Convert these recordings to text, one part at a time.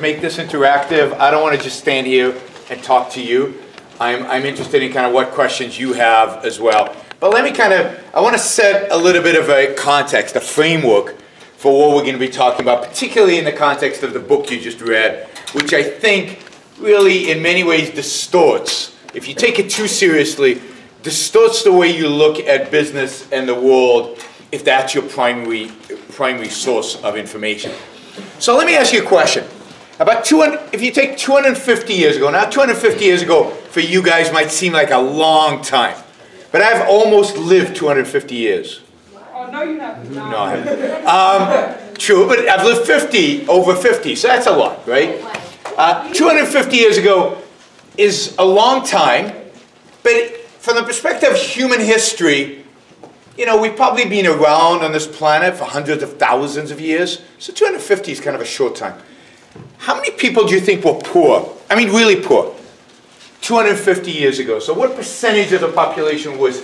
Make this interactive. I don't want to just stand here and talk to you. I'm interested in kind of what questions you have as well. But let me kind of, I want to set a little bit of a context, a framework for what we're going to be talking about, particularly in the context of the book you just read, which I think really in many ways distorts, if you take it too seriously, distorts the way you look at business and the world if that's your primary source of information. So let me ask you a question. About if you take 250 years ago, now 250 years ago for you guys might seem like a long time, but I've almost lived 250 years. Oh, no, you haven't. No, I haven't. True, but I've lived over 50, so that's a lot, right? 250 years ago is a long time, but from the perspective of human history, you know, we've probably been around on this planet for hundreds of thousands of years, so 250 is kind of a short time. How many people do you think were poor? I mean, really poor, 250 years ago? So what percentage of the population was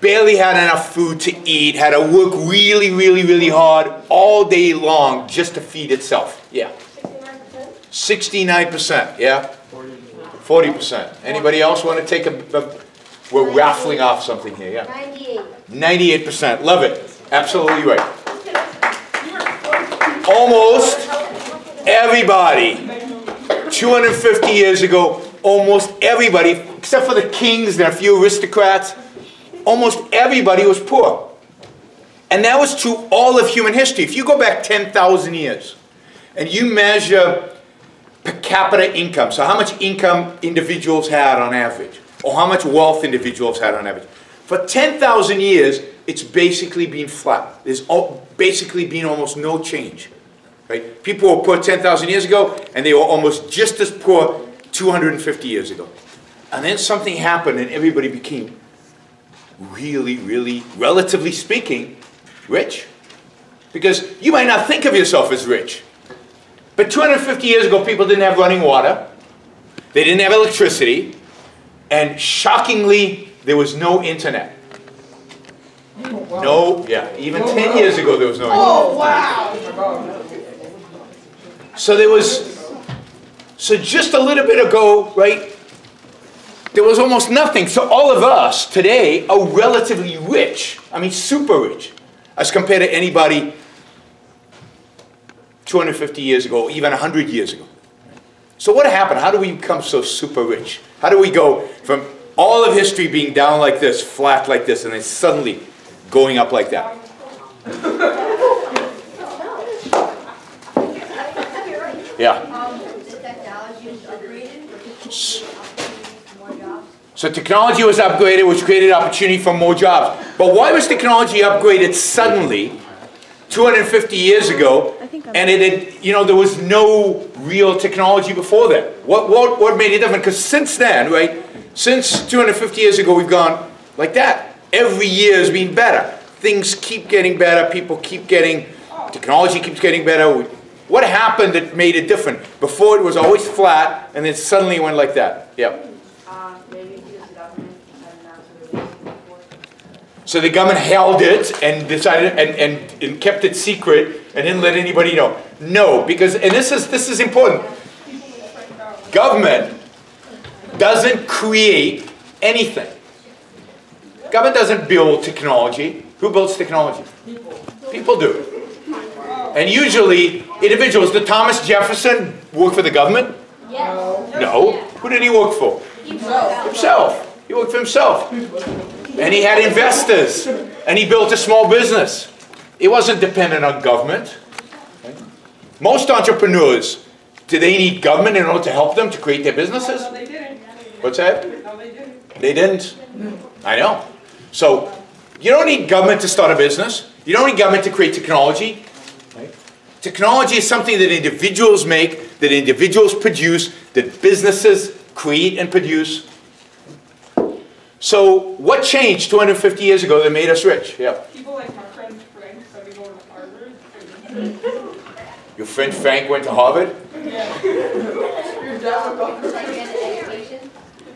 barely had enough food to eat, had to work really, really, really hard all day long just to feed itself? Yeah. 69%, yeah? 40%. Anybody else want to take a we're raffling off something here, yeah? 98. 98%, love it. Absolutely right. Almost everybody, 250 years ago, almost everybody, except for the kings and a few aristocrats, almost everybody was poor. And that was true all of human history. If you go back 10,000 years and you measure per capita income, so how much income individuals had on average, or how much wealth individuals had on average. For 10,000 years, it's basically been flat. There's basically been almost no change. Right? People were poor 10,000 years ago, and they were almost just as poor 250 years ago. And then something happened, and everybody became really, really, relatively speaking, rich. Because you might not think of yourself as rich. But 250 years ago, people didn't have running water, they didn't have electricity, and shockingly, there was no internet. Oh, wow. No, yeah, even 10 years ago there was no internet. Oh, wow! So there was, so just a little bit ago, right, there was almost nothing. So all of us today are relatively rich, I mean super rich, as compared to anybody 250 years ago, even 100 years ago. So what happened? How do we become so super rich? How do we go from all of history being down like this, flat like this, and then suddenly going up like that? Yeah. So technology was upgraded, which created opportunity for more jobs. But why was technology upgraded suddenly 250 years ago, and you know, there was no real technology before that? What made it different? Because since then, right, since 250 years ago, we've gone like that. Every year has been better. Things keep getting better. People keep getting, technology keeps getting better. What happened that made it different? Before it was always flat, and then suddenly it went like that. Yeah. So the government held it and decided and kept it secret and didn't let anybody know. No, because, and this is important, government doesn't create anything. Government doesn't build technology. Who builds technology? People do. And usually individuals. Did Thomas Jefferson work for the government? No. Who did he work for? Himself. He worked for himself. And he had investors, and he built a small business. It wasn't dependent on government. Most entrepreneurs, do they need government in order to help them to create their businesses? No, they didn't. What's that? No, they didn't. They didn't? I know. So, you don't need government to start a business. You don't need government to create technology. Right? Technology is something that individuals make, that individuals produce, that businesses create and produce. So, what changed 250 years ago that made us rich? Yeah. People like my friend Frank started going to Harvard. Your friend Frank went to Harvard? Yeah.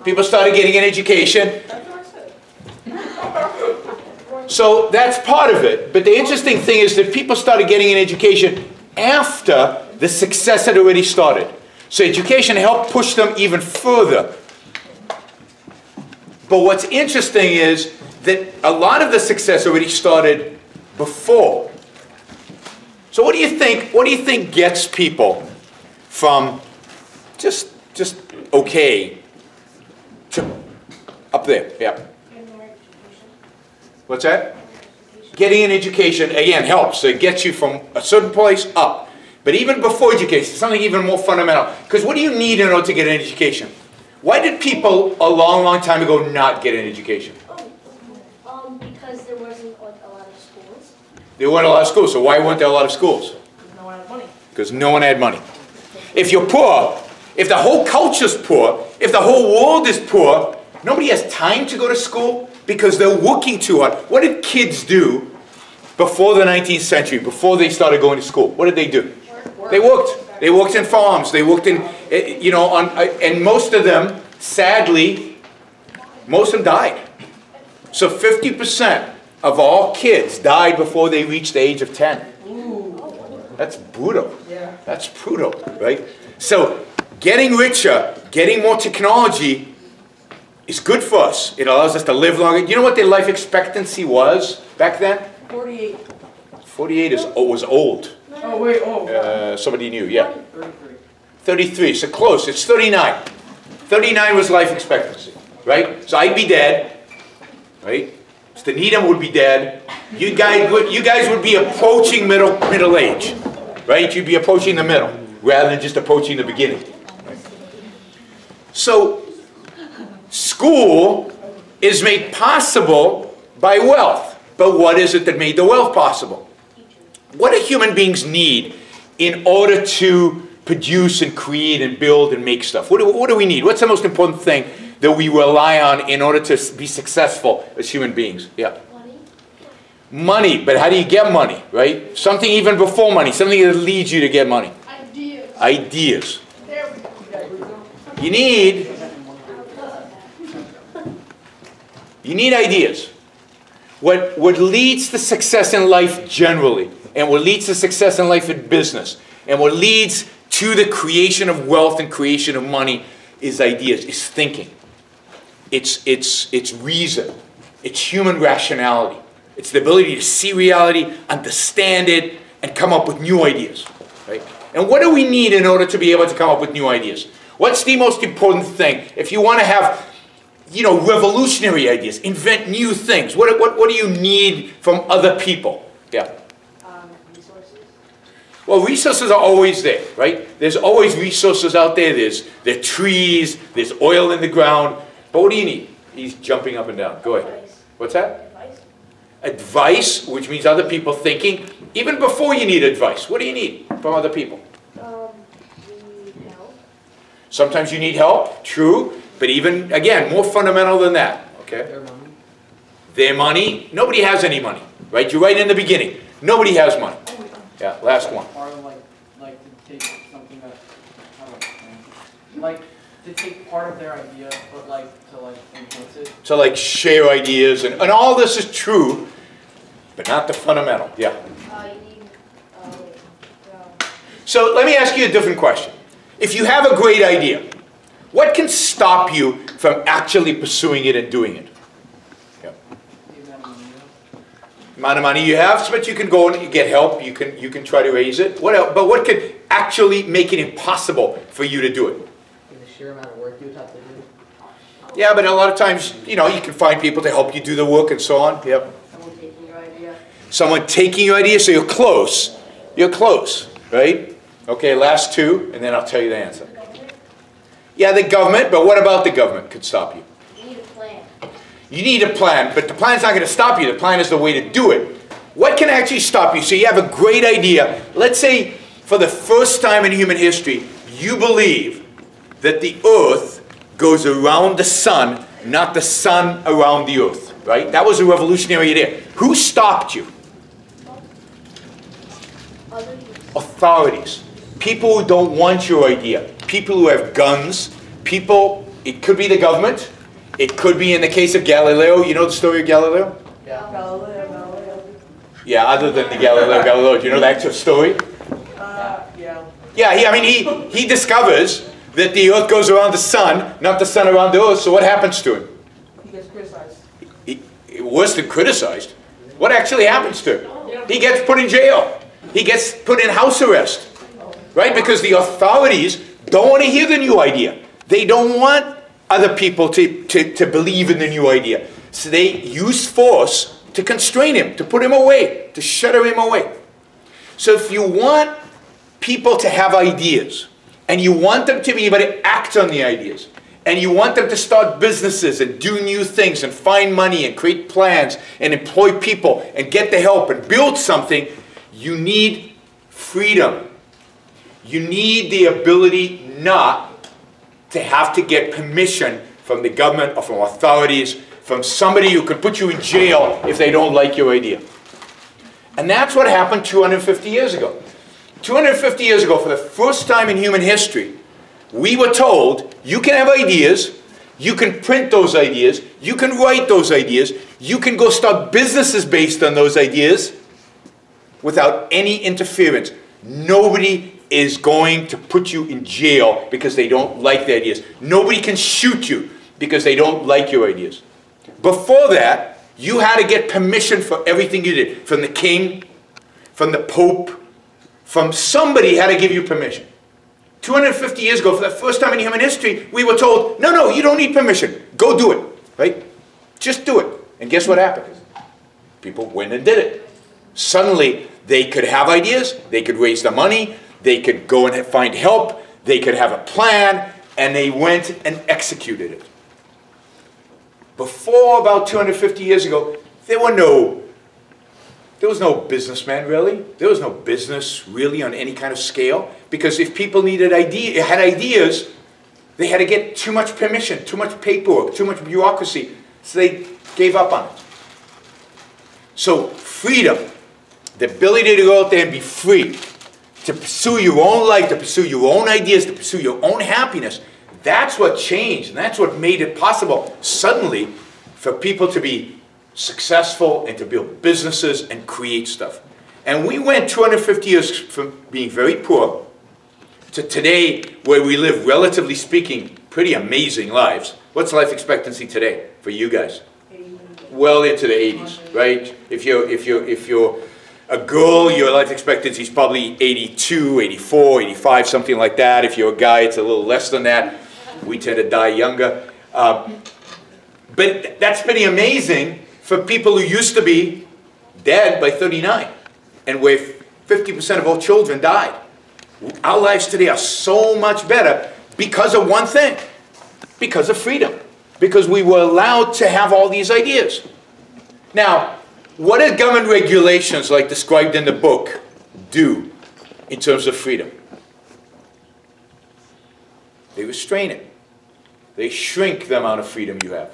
People started getting an education. So, that's part of it. But the interesting thing is that people started getting an education after the success had already started. So education helped push them even further. But what's interesting is that a lot of the success already started before. So what do you think? What do you think gets people from just okay to up there? Yeah. What's that? Getting an education, again, helps. It gets you from a certain place up. But even before education, something even more fundamental. Because what do you need in order to get an education? Why did people a long, long time ago not get an education? Because there wasn't a lot of schools. There weren't a lot of schools. So why weren't there a lot of schools? Because no one had money. Because no one had money. If you're poor, if the whole culture's poor, if the whole world is poor, nobody has time to go to school because they're working too hard. What did kids do before the 19th century, before they started going to school? What did they do? They worked. They worked in farms. They worked in, you know, and most of them, sadly, most of them died. So 50% of all kids died before they reached the age of 10. That's brutal. That's brutal, right? So getting richer, getting more technology is good for us. It allows us to live longer. You know what their life expectancy was back then? 48. 48 was old. Oh, wait, oh. Somebody knew, yeah. 33. 33, so close. It's 39. 39 was life expectancy, right? So I'd be dead, right? Mr. Needham would be dead. You guys would be approaching middle age, right? You'd be approaching the middle rather than just approaching the beginning. Right? So school is made possible by wealth. But what is it that made the wealth possible? What do human beings need in order to produce and create and build and make stuff? What do we need? What's the most important thing that we rely on in order to be successful as human beings? Yeah. Money. Money, but how do you get money, right? Something even before money, something that leads you to get money. Ideas. Ideas. There we go. You need ideas. What leads to success in life generally, and what leads to success in life in business, and what leads to the creation of wealth and creation of money is ideas, is thinking. It's reason. It's human rationality. It's the ability to see reality, understand it, and come up with new ideas. Right? And what do we need in order to be able to come up with new ideas? What's the most important thing? If you want to have, you know, revolutionary ideas, invent new things, what do you need from other people? Yeah. Well, resources are always there, right? There's always resources out there. There are trees, there's oil in the ground. But what do you need? He's jumping up and down. Go ahead. What's that? Advice. Advice, which means other people thinking. Even before you need advice, what do you need from other people? You need help. Sometimes you need help, true. But even, again, more fundamental than that. Okay? Their money. Their money. Nobody has any money, right? You're right in the beginning. Nobody has money. Yeah, last one. Or like to take something that, I don't know, like to take part of their idea, but like to like influence it. So like share ideas, and all this is true, but not the fundamental. Yeah. So let me ask you a different question. If you have a great idea, what can stop you from actually pursuing it and doing it? Amount of money you have, but you can go and get help. You can try to raise it. What else? But what could actually make it impossible for you to do it? The sheer amount of work you would have to do. Yeah, but a lot of times, you know, you can find people to help you do the work and so on. Yep. Someone taking your idea. Someone taking your idea, so you're close. You're close, right? Okay, last two, and then I'll tell you the answer. The government? Yeah, the government. But what about the government could stop you? You need a plan, but the plan's not going to stop you. The plan is the way to do it. What can actually stop you? So you have a great idea. Let's say for the first time in human history, you believe that the earth goes around the sun, not the sun around the earth, right? That was a revolutionary idea. Who stopped you? Authorities. People who don't want your idea. People who have guns. People, it could be the government. It could be in the case of Galileo. You know the story of Galileo? Yeah, other than the Galileo Galileo. Do you know the actual story? Yeah. Yeah, he discovers that the earth goes around the sun, not the sun around the earth, so what happens to him? He gets criticized. Worse than criticized. What actually happens to him? He gets put in jail. He gets put in house arrest. Right? Because the authorities don't want to hear the new idea. They don't want other people to believe in the new idea. So they use force to constrain him, to put him away, to shudder him away. So if you want people to have ideas, and you want them to be able to act on the ideas, and you want them to start businesses and do new things and find money and create plans and employ people and get the help and build something, you need freedom. You need the ability not to have to get permission from the government or from authorities, from somebody who could put you in jail if they don't like your idea. And that's what happened 250 years ago. 250 years ago, for the first time in human history, we were told, you can have ideas, you can print those ideas, you can write those ideas, you can go start businesses based on those ideas without any interference. Nobody is going to put you in jail because they don't like the ideas. Nobody can shoot you because they don't like your ideas. Before that, you had to get permission for everything you did, from the king, from the pope, from somebody had to give you permission. 250 years ago, for the first time in human history, we were told, no, no, you don't need permission. Go do it, right? Just do it. And guess what happened? People went and did it. Suddenly, they could have ideas, they could raise the money, they could go and find help, they could have a plan, and they went and executed it. Before about 250 years ago, there was no businessman really. There was no business really on any kind of scale, because if people had ideas, they had to get too much permission, too much paperwork, too much bureaucracy, so they gave up on it. So freedom, the ability to go out there and be free, to pursue your own life, to pursue your own ideas, to pursue your own happiness, that's what changed, and that's what made it possible suddenly for people to be successful and to build businesses and create stuff. And we went 250 years from being very poor to today, where we live, relatively speaking, pretty amazing lives. What's life expectancy today for you guys? Well into the 80s, right? If you're a girl, your life expectancy is probably 82, 84, 85, something like that. If you're a guy, it's a little less than that. We tend to die younger. But that's pretty amazing for people who used to be dead by 39, and where 50% of all children died. Our lives today are so much better because of one thing, because of freedom, because we were allowed to have all these ideas. Now, what do government regulations, like described in the book, do in terms of freedom? They restrain it. They shrink the amount of freedom you have.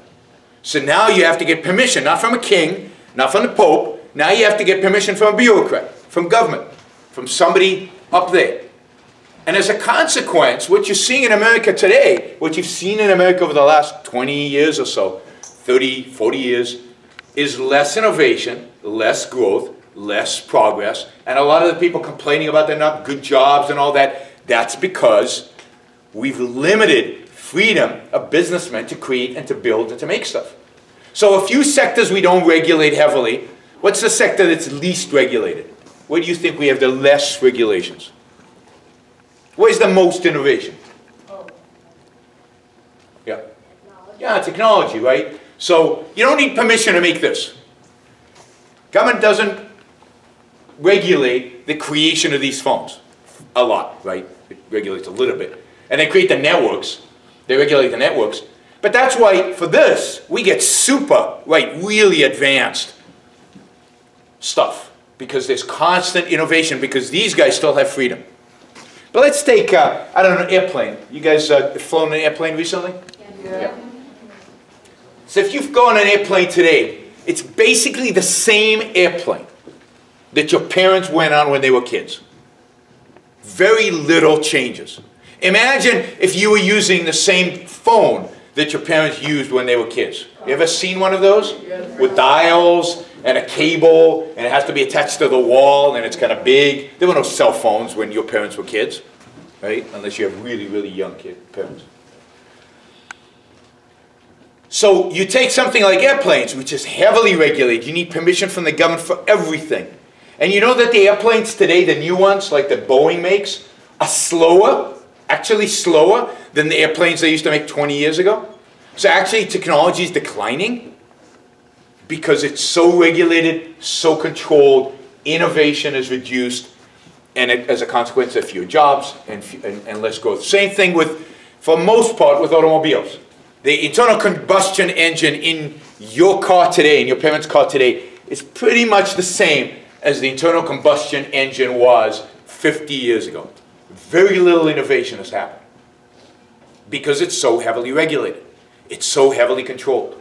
So now you have to get permission, not from a king, not from the pope. Now you have to get permission from a bureaucrat, from government, from somebody up there. And as a consequence, what you're seeing in America today, what you've seen in America over the last 20 years or so, 30, 40 years, is less innovation, less growth, less progress, and a lot of the people complaining about they're not good jobs and all that, that's because we've limited freedom of businessmen to create and to build and to make stuff. So a few sectors we don't regulate heavily. What's the sector that's least regulated? Where do you think we have the less regulations? Where's the most innovation? Yeah. Yeah, technology, right? So you don't need permission to make this. Government doesn't regulate the creation of these phones a lot, right? It regulates a little bit. And they create the networks. They regulate the networks. But that's why for this, we get super, right, really advanced stuff, because there's constant innovation, because these guys still have freedom. But let's take, I don't know, an airplane. You guys have flown an airplane recently? Yeah. So if you go on an airplane today, it's basically the same airplane that your parents went on when they were kids. Very little changes. Imagine if you were using the same phone that your parents used when they were kids. You ever seen one of those? With dials and a cable, and it has to be attached to the wall, and it's kind of big. There were no cell phones when your parents were kids. right? Unless you have really, really young parents. So you take something like airplanes, which is heavily regulated. You need permission from the government for everything. And you know that the airplanes today, the new ones, like that Boeing makes, are slower, actually slower than the airplanes they used to make 20 years ago. So actually technology is declining because it's so regulated, so controlled, innovation is reduced, and it, as a consequence, there are fewer jobs and less growth. Same thing with, for most part, with automobiles. The internal combustion engine in your car today, in your parents' car today, is pretty much the same as the internal combustion engine was 50 years ago. Very little innovation has happened because it's so heavily regulated. It's so heavily controlled.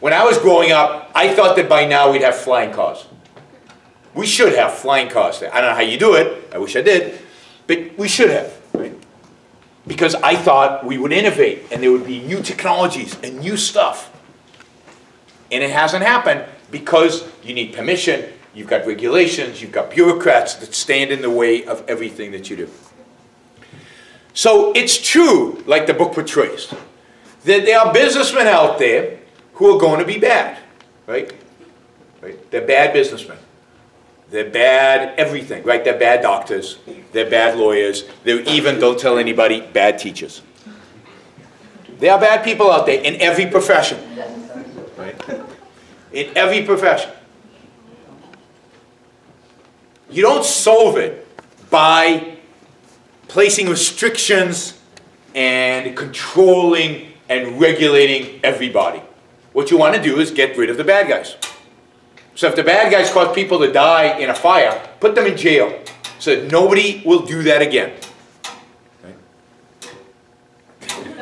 When I was growing up, I thought that by now we'd have flying cars. We should have flying cars. I don't know how you do it. I wish I did. But we should have, right? Because I thought we would innovate and there would be new technologies and new stuff. And it hasn't happened because you need permission. You've got regulations, you've got bureaucrats that stand in the way of everything that you do. So it's true, like the book portrays, that there are businessmen out there who are going to be bad, right? They're bad businessmen. They're bad everything, right? They're bad doctors, they're bad lawyers, they're even, don't tell anybody, bad teachers. There are bad people out there in every profession, right? In every profession. You don't solve it by placing restrictions and controlling and regulating everybody. What you want to do is get rid of the bad guys. So if the bad guys cause people to die in a fire, put them in jail so that nobody will do that again. Right?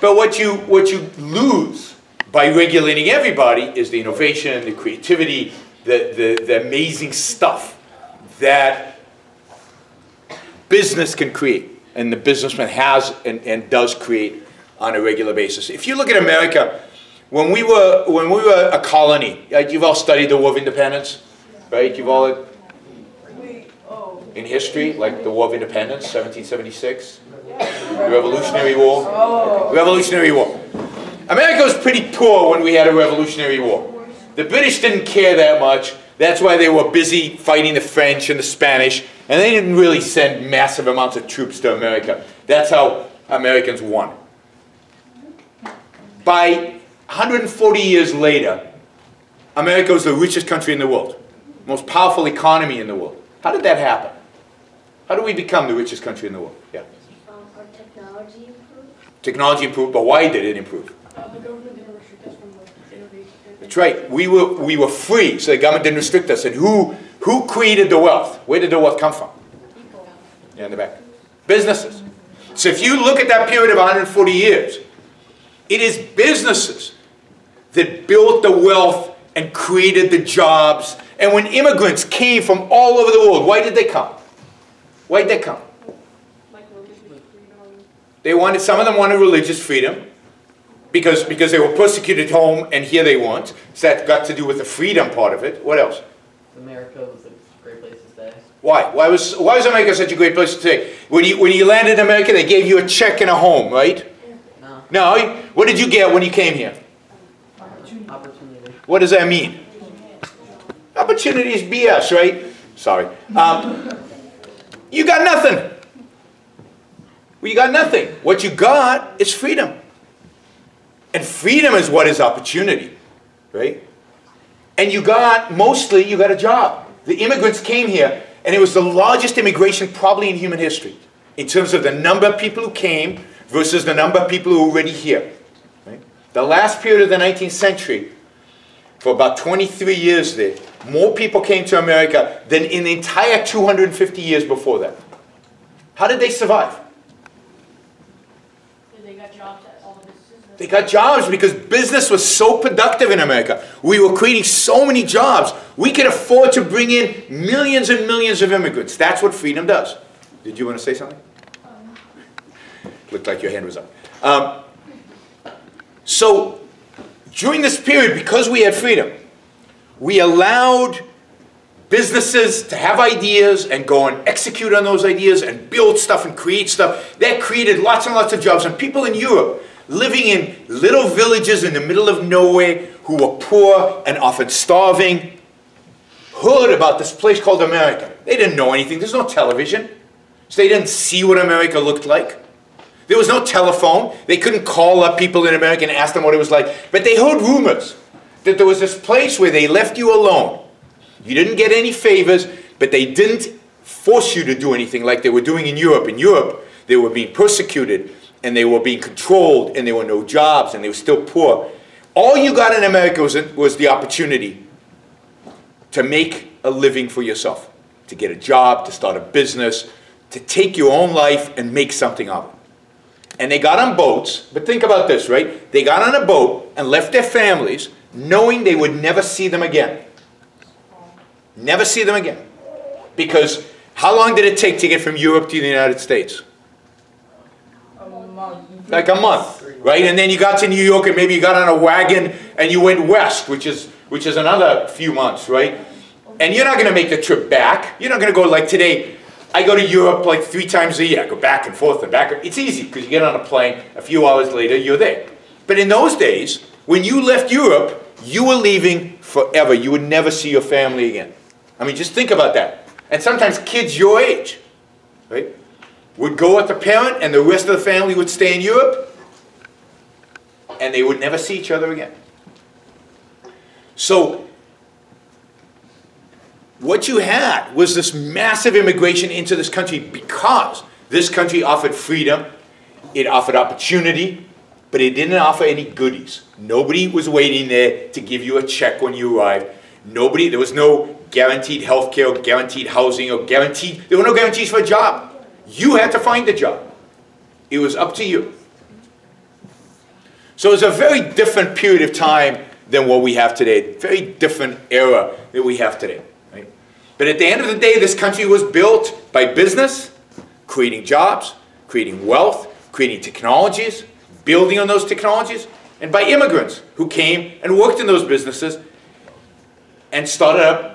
But what you lose by regulating everybody is the innovation, the creativity, the amazing stuff that business can create, and the businessman has and does create on a regular basis. If you look at America, when we were a colony, you've all studied the War of Independence, right? You've all in history, like the War of Independence, 1776, the Revolutionary War. Revolutionary War. America was pretty poor when we had a Revolutionary War. The British didn't care that much. That's why they were busy fighting the French and the Spanish, and they didn't really send massive amounts of troops to America. That's how Americans won. By 140 years later, America was the richest country in the world, most powerful economy in the world. How did that happen? How do we become the richest country in the world? Yeah. Our technology improved. Technology improved, but why did it improve? The government didn't restrict us from innovation. That's right. We were free, so the government didn't restrict us. And who created the wealth? Where did the wealth come from? People. Yeah, in the back. Businesses. So if you look at that period of 140 years, it is businesses that built the wealth and created the jobs. And when immigrants came from all over the world, why did they come? Why did they come? They wanted, some of them wanted religious freedom. Because they were persecuted at home, and here they weren't. So that got to do with the freedom part of it. What else? America was a great place to stay. Why? Why was America such a great place to stay? When you landed in America, they gave you a check and a home, right? No. No? What did you get when you came here? Opportunity. What does that mean? Opportunity is BS, right? Sorry. You got nothing. You got nothing. What you got is freedom. And freedom is what is opportunity, right? And you got, mostly, you got a job. The immigrants came here, and it was the largest immigration probably in human history, in terms of the number of people who came versus the number of people who were already here. Right? The last period of the 19th century, for about 23 years there, more people came to America than in the entire 250 years before that. How did they survive? They got jobs. They got jobs because business was so productive in America. We were creating so many jobs. We could afford to bring in millions and millions of immigrants. That's what freedom does. Did you want to say something? Looked like your hand was up. So during this period, because we had freedom, we allowed businesses to have ideas and go and execute on those ideas and build stuff and create stuff. That created lots and lots of jobs, and people in Europe living in little villages in the middle of nowhere who were poor and often starving heard about this place called America. They didn't know anything. There's no television, so they didn't see what America looked like. There was no telephone. They couldn't call up people in America and ask them what it was like, but they heard rumors that there was this place where they left you alone. You didn't get any favors, but they didn't force you to do anything like they were doing in Europe. In Europe, they were being persecuted, and they were being controlled, and there were no jobs, and they were still poor. All you got in America was the opportunity to make a living for yourself, to get a job, to start a business, to take your own life and make something of it. And they got on boats, but think about this, right? They got on a boat and left their families knowing they would never see them again. Never see them again. Because how long did it take to get from Europe to the United States? A month. Like a month, right? And then you got to New York and maybe you got on a wagon and you went west, which is another few months, right? And you're not going to make the trip back. You're not going to go like today. I go to Europe like 3 times a year. I go back and forth and back. It's easy because you get on a plane, a few hours later, you're there. But in those days, when you left Europe, you were leaving forever. You would never see your family again. I mean, just think about that. And sometimes kids your age, right, would go with the parent and the rest of the family would stay in Europe and they would never see each other again. So what you had was this massive immigration into this country because this country offered freedom, it offered opportunity, but it didn't offer any goodies. Nobody was waiting there to give you a check when you arrived. Nobody, there was no guaranteed health care or guaranteed housing or guaranteed, there were no guarantees for a job. You had to find a job. It was up to you. So it was a very different period of time than what we have today, very different era that we have today. Right? But at the end of the day, this country was built by business, creating jobs, creating wealth, creating technologies, building on those technologies, and by immigrants who came and worked in those businesses and started up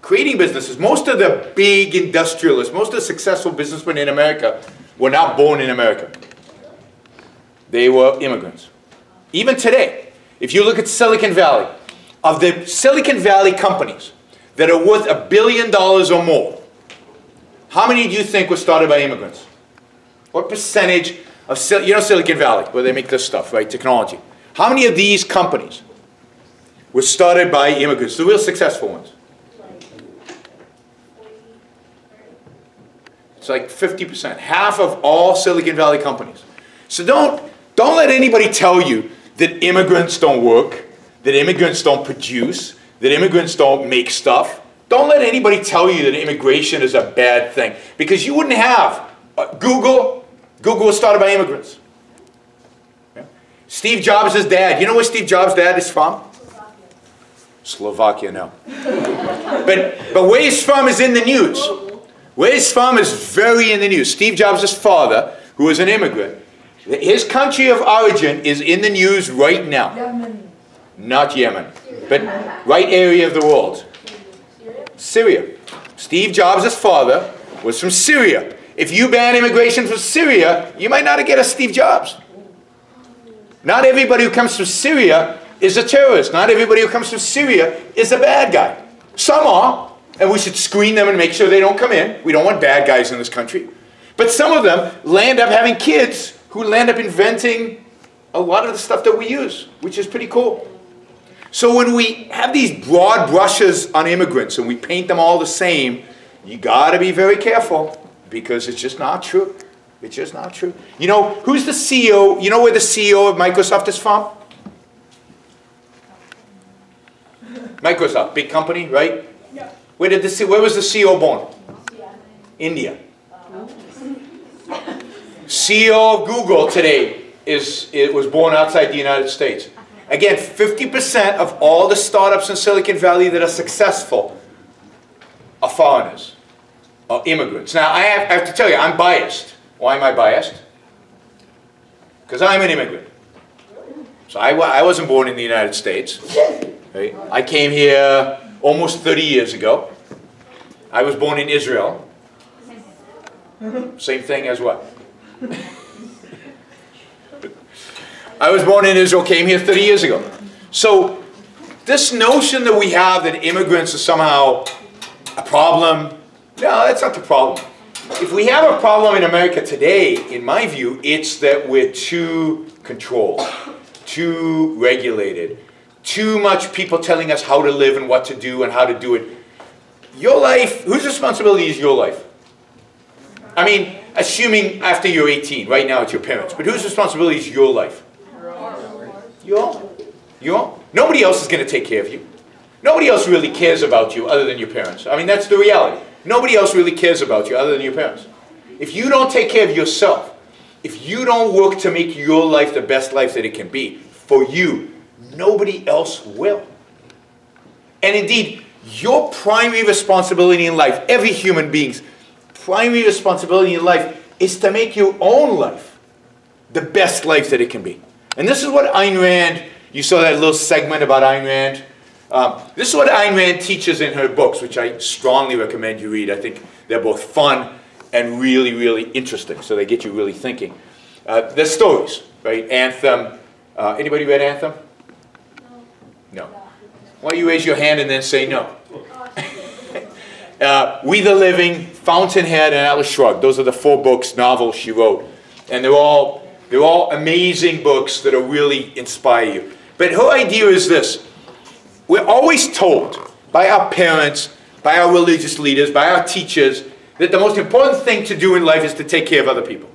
creating businesses. Most of the big industrialists, most of the successful businessmen in America were not born in America. They were immigrants. Even today, if you look at Silicon Valley, of the Silicon Valley companies that are worth $1 billion or more, how many do you think were started by immigrants? What percentage of, you know, Silicon Valley, where they make this stuff, right, technology. How many of these companies were started by immigrants, the real successful ones? It's like 50%, half of all Silicon Valley companies. So don't let anybody tell you that immigrants don't work, that immigrants don't produce, that immigrants don't make stuff. Don't let anybody tell you that immigration is a bad thing, because you wouldn't have Google. Google was started by immigrants. Yeah. Steve Jobs' dad, you know where Steve Jobs' dad is from? Slovakia, no. but where he's from is in the news. Where he's from is very in the news. Steve Jobs' father, who was an immigrant, his country of origin is in the news right now. Yemen. Not Yemen, but right area of the world. Syria. Steve Jobs' father was from Syria. If you ban immigration from Syria, you might not get a Steve Jobs. Not everybody who comes from Syria is a terrorist. Not everybody who comes from Syria is a bad guy. Some are, and we should screen them and make sure they don't come in. We don't want bad guys in this country. But some of them land up having kids who land up inventing a lot of the stuff that we use, which is pretty cool. So when we have these broad brushes on immigrants and we paint them all the same, you gotta be very careful, because it's just not true. It's just not true. You know, who's the CEO? You know where the CEO of Microsoft is from? Microsoft, big company, right? Yeah. Where was the CEO born? India. CEO of Google today was born outside the United States. Again, 50% of all the startups in Silicon Valley that are successful are foreigners, are immigrants. Now, I have to tell you, I'm biased. Why am I biased? Because I'm an immigrant. So I wasn't born in the United States. Right? I came here almost 30 years ago. I was born in Israel. Same thing as what? I was born in Israel, came here 30 years ago. So this notion that we have that immigrants are somehow a problem, no, that's not the problem. If we have a problem in America today, in my view, it's that we're too controlled, too regulated, too much people telling us how to live and what to do and how to do it. Your life, whose responsibility is your life? I mean, assuming after you're 18, right now it's your parents, but whose responsibility is your life? Your? Nobody else is going to take care of you. Nobody else really cares about you other than your parents. I mean, that's the reality. Nobody else really cares about you other than your parents. If you don't take care of yourself, if you don't work to make your life the best life that it can be for you, nobody else will. And indeed, your primary responsibility in life, every human being's primary responsibility in life, is to make your own life the best life that it can be. And this is what Ayn Rand, you saw that little segment about Ayn Rand. This is what Ayn Rand teaches in her books, which I strongly recommend you read. I think they're both fun and really, really interesting, so they get you really thinking. They're stories, right? Anthem. Anybody read Anthem? No. Why don't you raise your hand and then say no? We the Living, Fountainhead, and Atlas Shrugged. Those are the four novels she wrote. And they're all amazing books that will really inspire you. But her idea is this. We're always told by our parents, by our religious leaders, by our teachers, that the most important thing to do in life is to take care of other people.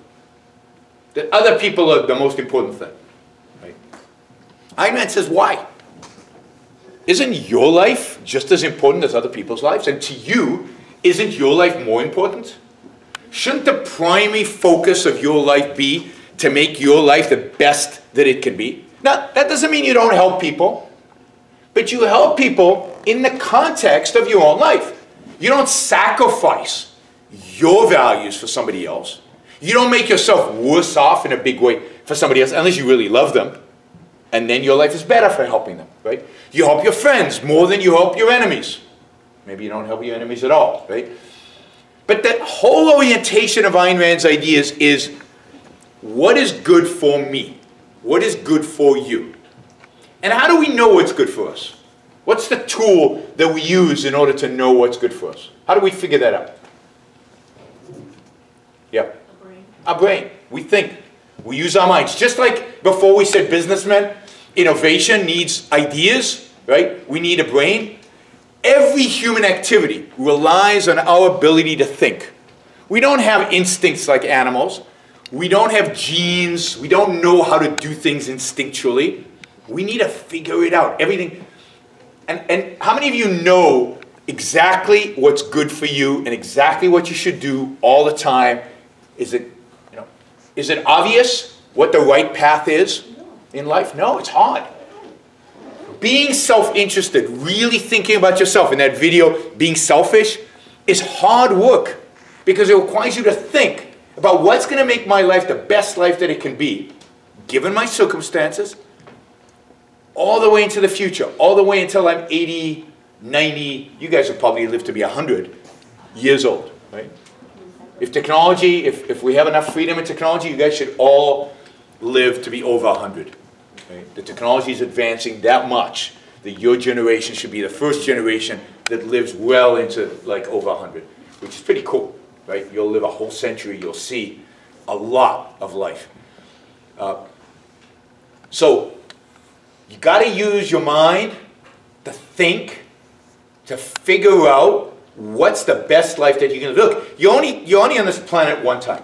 That other people are the most important thing. Right? Ayn Rand says, why? Isn't your life just as important as other people's lives? And to you, isn't your life more important? Shouldn't the primary focus of your life be to make your life the best that it can be? Now, that doesn't mean you don't help people. But you help people in the context of your own life. You don't sacrifice your values for somebody else. You don't make yourself worse off in a big way for somebody else, unless you really love them. And then your life is better for helping them, right? You help your friends more than you help your enemies. Maybe you don't help your enemies at all, right? But that whole orientation of Ayn Rand's ideas is, what is good for me? What is good for you? And how do we know what's good for us? What's the tool that we use in order to know what's good for us? How do we figure that out? Yeah. Our brain. We think. We use our minds. Just like before we said businessmen, innovation needs ideas, right? We need a brain. Every human activity relies on our ability to think. We don't have instincts like animals. We don't have genes. We don't know how to do things instinctually. We need to figure it out, everything. And how many of you know exactly what's good for you and exactly what you should do all the time? Is it obvious what the right path is in life? No, it's hard. Being self-interested, really thinking about yourself in that video, being selfish, is hard work because it requires you to think about what's going to make my life the best life that it can be, given my circumstances, all the way into the future, all the way until I'm 80, 90, you guys will probably live to be 100 years old, right? If technology, if we have enough freedom in technology, you guys should all live to be over 100. Right? The technology is advancing that much that your generation should be the first generation that lives well into like over 100, which is pretty cool, right? You'll live a whole century, you'll see a lot of life. You got to use your mind to think, to figure out what's the best life that you can live. Look, you're only on this planet one time.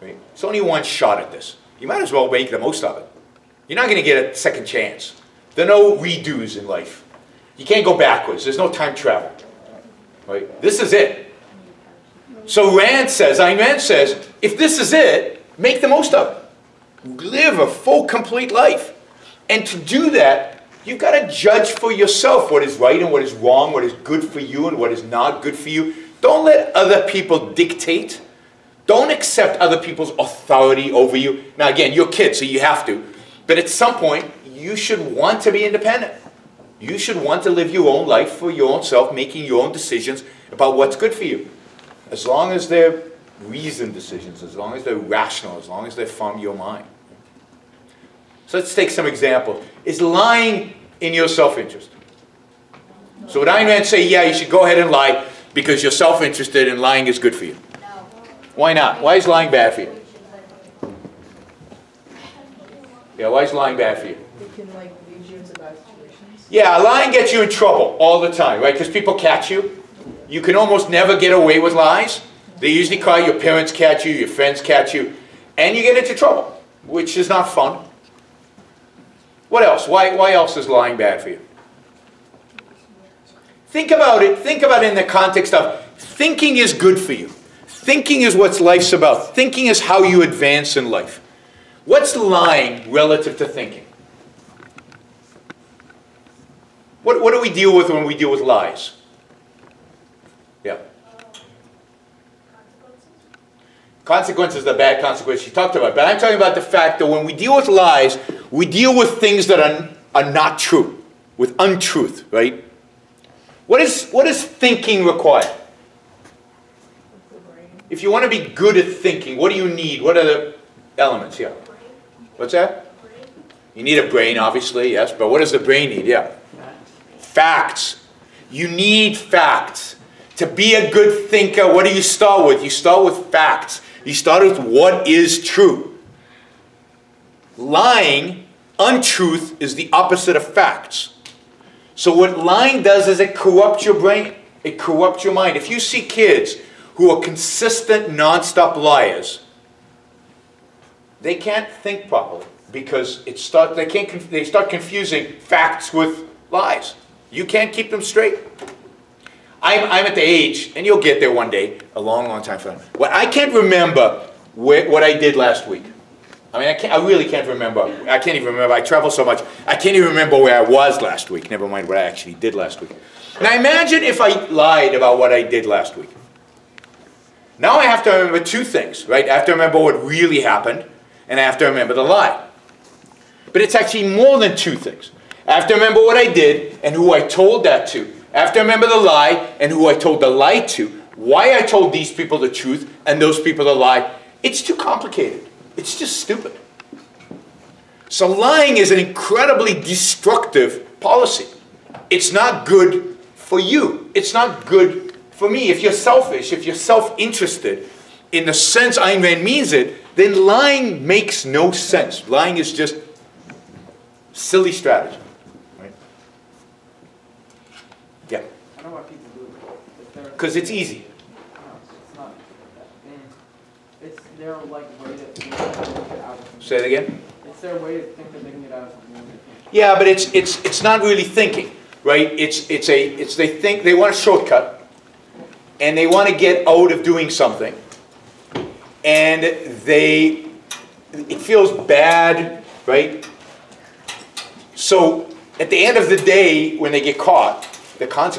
Right? It's only one shot at this. You might as well make the most of it. You're not going to get a second chance. There are no redos in life. You can't go backwards. There's no time travel. Right? This is it. So Ayn Rand says, if this is it, make the most of it. Live a full, complete life. And to do that, you've got to judge for yourself what is right and what is wrong, what is good for you and what is not good for you. Don't let other people dictate. Don't accept other people's authority over you. Now again, you're kids, so you have to. But at some point, you should want to be independent. You should want to live your own life for your own self, making your own decisions about what's good for you. As long as they're reasoned decisions, as long as they're rational, as long as they're from your mind. So let's take some examples. Is lying in your self-interest? So would Ayn Rand say, yeah, you should go ahead and lie because you're self-interested and lying is good for you? No. Why not? Why is lying bad for you? Yeah, why is lying bad for you? It can, like, lead you into bad situations. Yeah, lying gets you in trouble all the time, right? Because people catch you. You can almost never get away with lies. They usually call your parents catch you, your friends catch you, and you get into trouble, which is not fun. What else? Why else is lying bad for you? Think about it. Think about it in the context of thinking is good for you. Thinking is what life's about. Thinking is how you advance in life. What's lying relative to thinking? What do we deal with when we deal with lies? Yeah. Consequences, the bad consequences she talked about. But I'm talking about the fact that when we deal with lies, we deal with things that are not true, with untruth, right? What does thinking require? If you want to be good at thinking, what do you need? What are the elements? Yeah. What's that? You need a brain, obviously, yes. But what does the brain need? Yeah. Facts. You need facts. To be a good thinker, what do you start with? You start with facts. You start with what is true. Lying, untruth, is the opposite of facts. So what lying does is it corrupts your brain. It corrupts your mind. If you see kids who are consistent, nonstop liars, they can't think properly because they start confusing facts with lies. You can't keep them straight. I'm at the age, and you'll get there one day, a long, long time from now. Well, I can't remember what I did last week. I mean, I really can't remember. I can't even remember. I travel so much. I can't even remember where I was last week, never mind what I actually did last week. Now imagine if I lied about what I did last week. Now I have to remember two things, right? I have to remember what really happened, and I have to remember the lie. But it's actually more than two things. I have to remember what I did and who I told that to. I have to remember the lie and who I told the lie to. Why I told these people the truth and those people the lie. It's too complicated. It's just stupid. So lying is an incredibly destructive policy. It's not good for you. It's not good for me. If you're selfish, if you're self-interested, in the sense Ayn Rand means it, then lying makes no sense. Lying is just silly strategy. Right? Yeah. I don't know why people do it. Because it's easy. Their, like, way to think that they can get out of something. Say it again? It's their way to think that they can get out of something. Yeah, but it's not really thinking, right? They want a shortcut, and they want to get out of doing something, and it feels bad, right? So at the end of the day, when they get caught, the consequence.